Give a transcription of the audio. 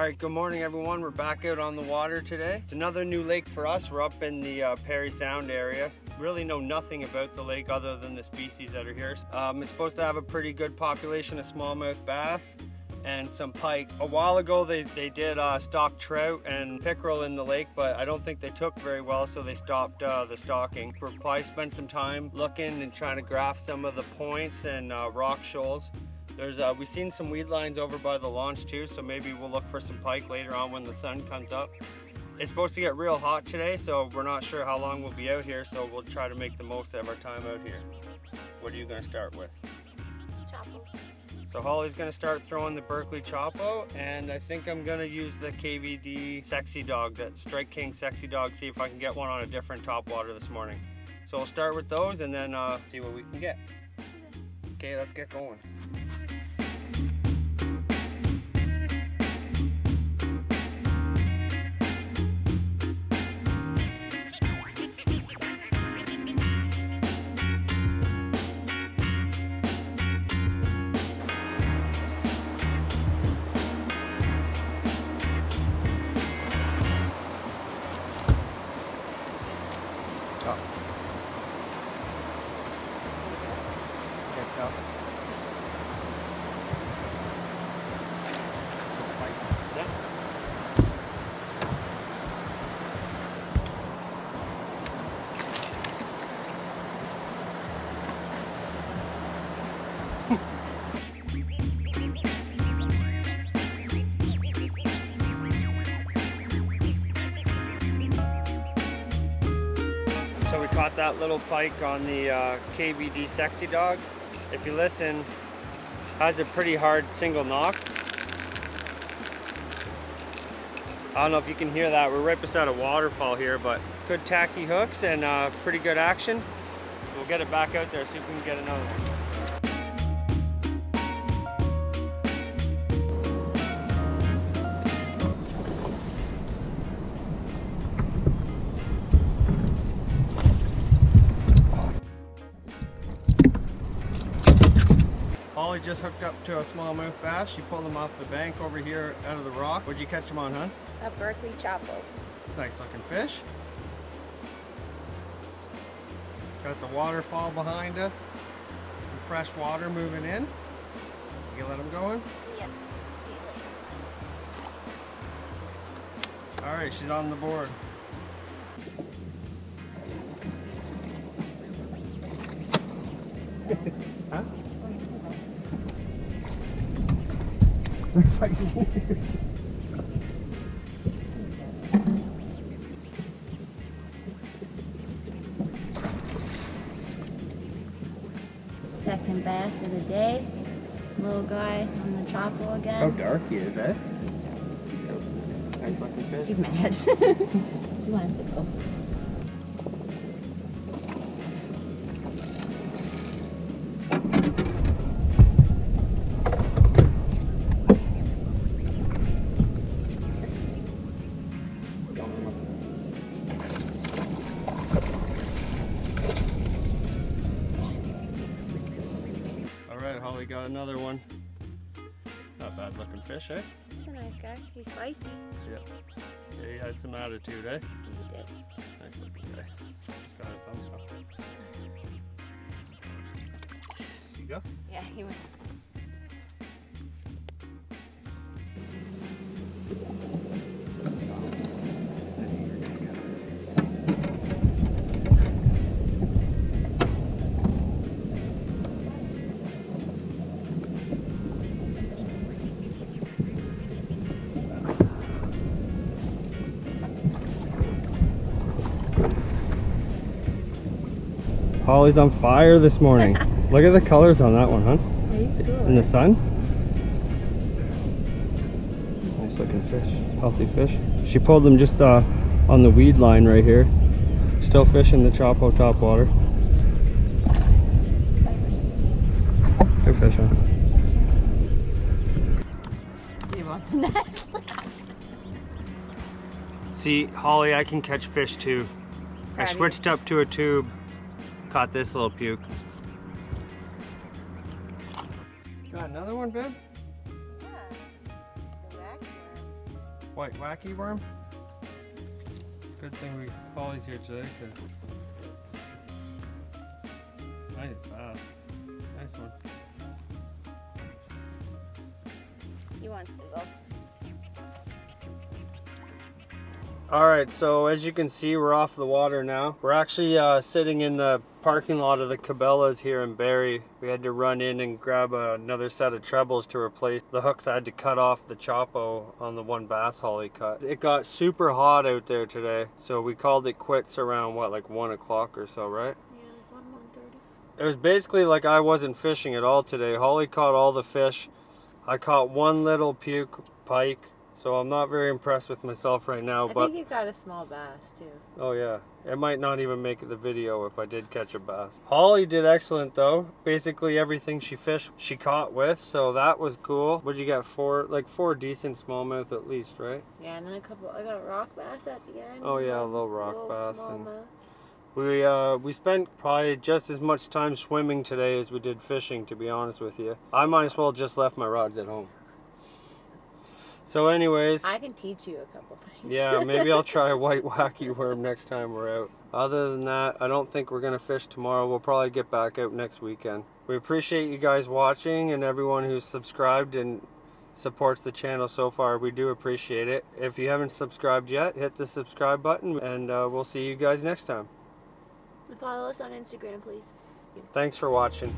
All right, good morning everyone. We're back out on the water today. It's another new lake for us. We're up in the Parry Sound area. Really know nothing about the lake other than the species that are here. It's supposed to have a pretty good population of smallmouth bass and some pike. A while ago they did stock trout and pickerel in the lake, but I don't think they took very well, so they stopped the stocking. We'll probably spend some time looking and trying to graph some of the points and rock shoals. We've seen some weed lines over by the launch too, so maybe we'll look for some pike later on when the sun comes up. It's supposed to get real hot today, so we're not sure how long we'll be out here, so we'll try to make the most of our time out here. What are you going to start with? Choppo. So Holly's gonna start throwing the Berkley Choppo, and I think I'm gonna use the KVD Sexy Dawg, that Strike King Sexy Dawg, see if I can get one on a different topwater this morning. So we'll start with those and then see what we can get. Okay, let's get going. So we caught that little pike on the KVD Sexy Dawg. If you listen, has a pretty hard single knock. I don't know if you can hear that. We're right beside a waterfall here, but good tacky hooks and pretty good action. We'll get it back out there, see if we can get another one. Holly just hooked up to a smallmouth bass. She pulled him off the bank over here out of the rock. What'd you catch him on, hun? A Berkley Choppo. Nice looking fish. Got the waterfall behind us. Some fresh water moving in. You let him go in? Yeah. See you later. All right, she's on the board. Huh? Second bass of the day. Little guy on the chopper again. How dark he is, eh? He's so nice looking fish. He's mad. He wanted to go. Holly got another one. Not bad looking fish, eh? He's a nice guy. He's feisty. Yep. Yeah, he had some attitude, eh? He did. Nice looking guy. He's got a thumbs up. Did you go? Yeah, he went. Holly's on fire this morning. Look at the colors on that one, huh? Cool. In the sun. Nice looking fish. Healthy fish. She pulled them just on the weed line right here. Still fishing the Choppo top water. Good fish, huh? You want the net? See, Holly, I can catch fish too. I switched up to a tube. Caught this little puke. Got another one, babe? Yeah. The wax worm. white wacky worm. Good thing we Polly's here today, because mine is bad. Nice one. He wants to go. Alright, so as you can see, we're off the water now. We're actually sitting in the parking lot of the Cabela's here in Barrie. We had to run in and grab another set of trebles to replace the hooks I had to cut off the Choppo on the one bass haul he cut. It got super hot out there today, so we called it quits around, what, like 1 o'clock or so, right? Yeah, like 1:30. It was basically like I wasn't fishing at all today. Holly caught all the fish. I caught one little puke pike. So I'm not very impressed with myself right now. I think you got a small bass too. Oh yeah. It might not even make the video if I did catch a bass. Holly did excellent though. Basically everything she fished, she caught with. So that was cool. What'd you get? Four decent smallmouth at least, right? Yeah, and then I got a rock bass at the end. Oh yeah, a little rock bass. And we spent probably just as much time swimming today as we did fishing, to be honest with you. I might as well just left my rods at home. So anyways, I can teach you a couple things. Yeah, maybe I'll try a white wacky worm next time we're out. Other than that, I don't think we're going to fish tomorrow. We'll probably get back out next weekend. We appreciate you guys watching and everyone who's subscribed and supports the channel so far. We do appreciate it. If you haven't subscribed yet, hit the subscribe button, and we'll see you guys next time. And follow us on Instagram, please. Thanks for watching.